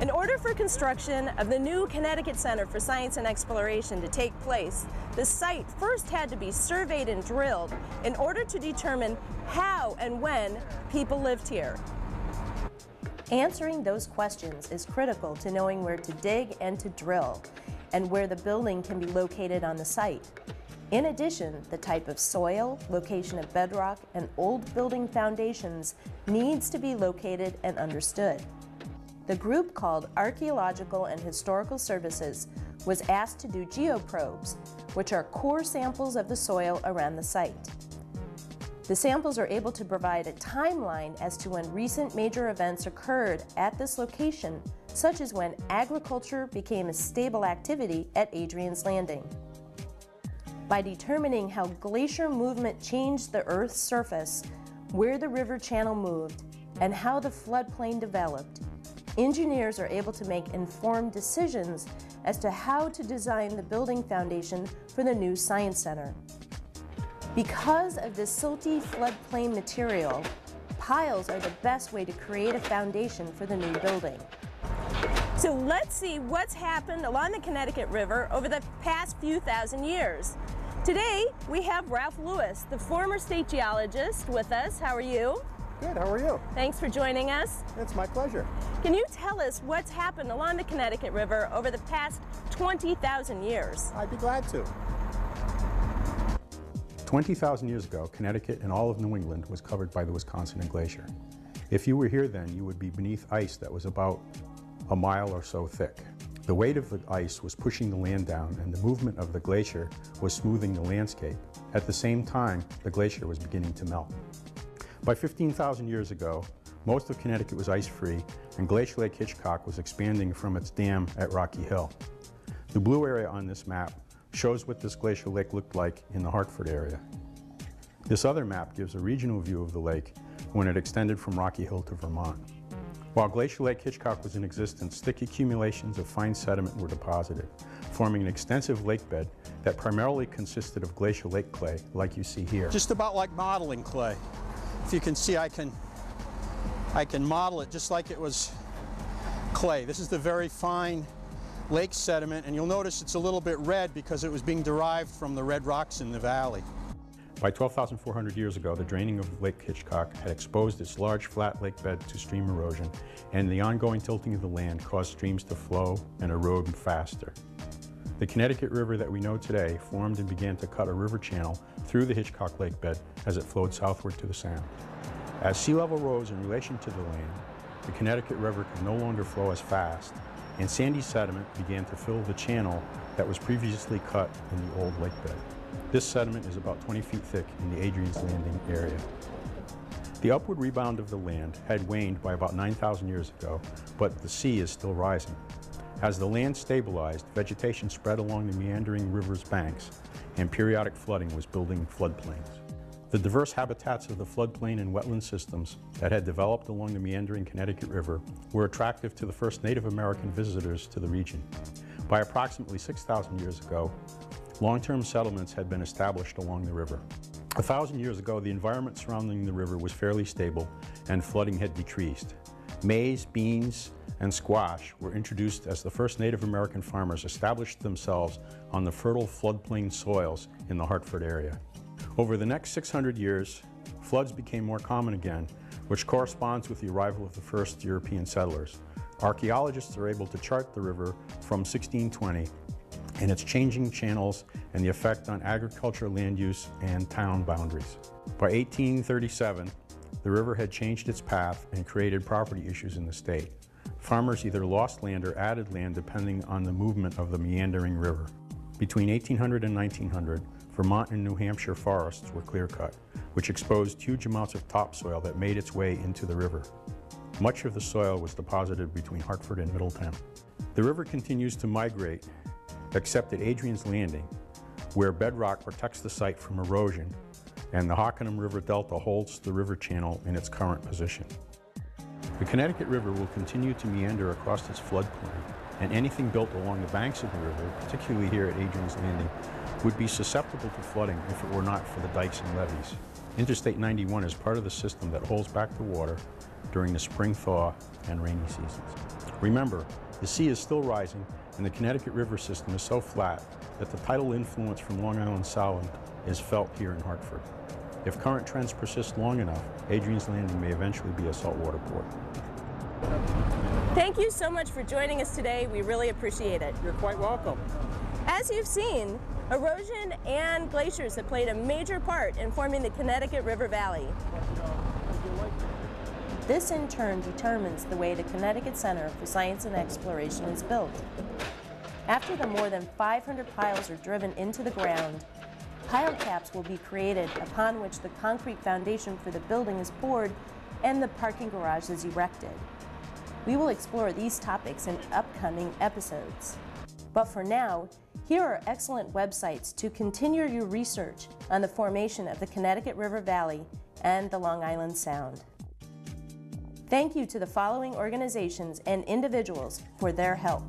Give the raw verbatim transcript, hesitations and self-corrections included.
In order for construction of the new Connecticut Center for Science and Exploration to take place, the site first had to be surveyed and drilled in order to determine how and when people lived here. Answering those questions is critical to knowing where to dig and to drill, and where the building can be located on the site. In addition, the type of soil, location of bedrock, and old building foundations needs to be located and understood. The group called Archaeological and Historical Services was asked to do geoprobes, which are core samples of the soil around the site. The samples are able to provide a timeline as to when recent major events occurred at this location, such as when agriculture became a stable activity at Adrian's Landing. By determining how glacier movement changed the Earth's surface, where the river channel moved, and how the floodplain developed, engineers are able to make informed decisions as to how to design the building foundation for the new science center. Because of the silty floodplain material, piles are the best way to create a foundation for the new building. So let's see what's happened along the Connecticut River over the past few thousand years. Today we have Ralph Lewis, the former state geologist, with us. How are you? Good, how are you? Thanks for joining us. It's my pleasure. Can you tell us what's happened along the Connecticut River over the past twenty thousand years? I'd be glad to. twenty thousand years ago, Connecticut and all of New England was covered by the Wisconsin Glacier. If you were here then, you would be beneath ice that was about a mile or so thick. The weight of the ice was pushing the land down, and the movement of the glacier was smoothing the landscape. At the same time, the glacier was beginning to melt. By fifteen thousand years ago, most of Connecticut was ice-free, and Glacial Lake Hitchcock was expanding from its dam at Rocky Hill. The blue area on this map shows what this glacial lake looked like in the Hartford area. This other map gives a regional view of the lake when it extended from Rocky Hill to Vermont. While Glacial Lake Hitchcock was in existence, thick accumulations of fine sediment were deposited, forming an extensive lake bed that primarily consisted of glacial lake clay, like you see here. Just about like modeling clay. If you can see, I can, I can model it just like it was clay. This is the very fine lake sediment, and you'll notice it's a little bit red because it was being derived from the red rocks in the valley. By twelve thousand four hundred years ago, the draining of Lake Hitchcock had exposed its large flat lake bed to stream erosion, and the ongoing tilting of the land caused streams to flow and erode faster. The Connecticut River that we know today formed and began to cut a river channel through the Hitchcock lake bed as it flowed southward to the Sound. As sea level rose in relation to the land, the Connecticut River could no longer flow as fast, and sandy sediment began to fill the channel that was previously cut in the old lake bed. This sediment is about twenty feet thick in the Adrian's Landing area. The upward rebound of the land had waned by about nine thousand years ago, but the sea is still rising. As the land stabilized, vegetation spread along the meandering river's banks, and periodic flooding was building floodplains. The diverse habitats of the floodplain and wetland systems that had developed along the meandering Connecticut River were attractive to the first Native American visitors to the region. By approximately six thousand years ago, long-term settlements had been established along the river. A thousand years ago, the environment surrounding the river was fairly stable, and flooding had decreased. Maize, beans, and squash were introduced as the first Native American farmers established themselves on the fertile floodplain soils in the Hartford area. Over the next six hundred years, floods became more common again, which corresponds with the arrival of the first European settlers. Archaeologists are able to chart the river from sixteen twenty and its changing channels and the effect on agriculture, land use, and town boundaries. By eighteen thirty-seven, the river had changed its path and created property issues in the state. Farmers either lost land or added land depending on the movement of the meandering river. Between eighteen hundred and nineteen hundred, Vermont and New Hampshire forests were clear-cut, which exposed huge amounts of topsoil that made its way into the river. Much of the soil was deposited between Hartford and Middletown. The river continues to migrate, except at Adrian's Landing, where bedrock protects the site from erosion, and the Hockanum River delta holds the river channel in its current position. The Connecticut River will continue to meander across its floodplain, and anything built along the banks of the river, particularly here at Adrian's Landing, would be susceptible to flooding if it were not for the dikes and levees. Interstate ninety-one is part of the system that holds back the water during the spring thaw and rainy seasons. Remember, the sea is still rising, and the Connecticut River system is so flat that the tidal influence from Long Island Sound is felt here in Hartford. If current trends persist long enough, Adrian's Landing may eventually be a saltwater port. Thank you so much for joining us today. We really appreciate it. You're quite welcome. As you've seen, erosion and glaciers have played a major part in forming the Connecticut River Valley. This in turn determines the way the Connecticut Center for Science and Exploration is built. After the more than five hundred piles are driven into the ground, pile caps will be created upon which the concrete foundation for the building is poured and the parking garage is erected. We will explore these topics in upcoming episodes. But for now, here are excellent websites to continue your research on the formation of the Connecticut River Valley and the Long Island Sound. Thank you to the following organizations and individuals for their help.